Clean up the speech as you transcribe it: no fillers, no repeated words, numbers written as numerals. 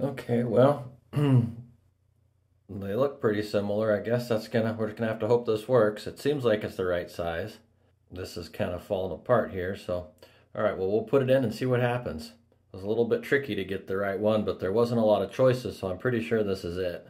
Okay, well, they look pretty similar. I guess we're just gonna have to hope this works. It seems like it's the right size. This is kind of falling apart here, so all right, well, we'll put it in and see what happens. It was a little bit tricky to get the right one, but there wasn't a lot of choices, so I'm pretty sure this is it.